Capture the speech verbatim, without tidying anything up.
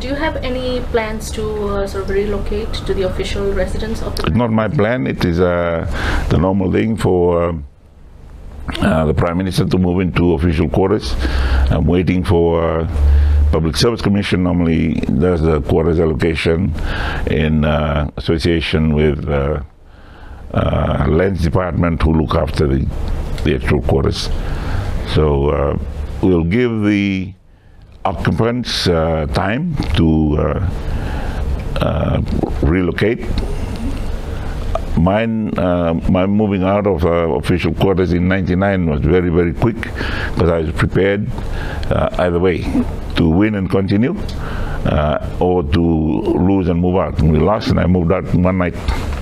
Do you have any plans to uh, sort of relocate to the official residence of the Prime Minister? It's not my plan. It is uh, the normal thing for uh, uh, the Prime Minister to move into official quarters. I'm waiting for uh, Public Service Commission normally does the quarters allocation in uh, association with uh, uh, Lands Department, who look after the, the actual quarters. So uh, we'll give the occupants uh, time to uh, uh, relocate. Mine, uh, my moving out of uh, official quarters in ninety-nine was very, very quick because I was prepared uh, either way to win and continue uh, or to lose and move out. And we lost, and I moved out one night.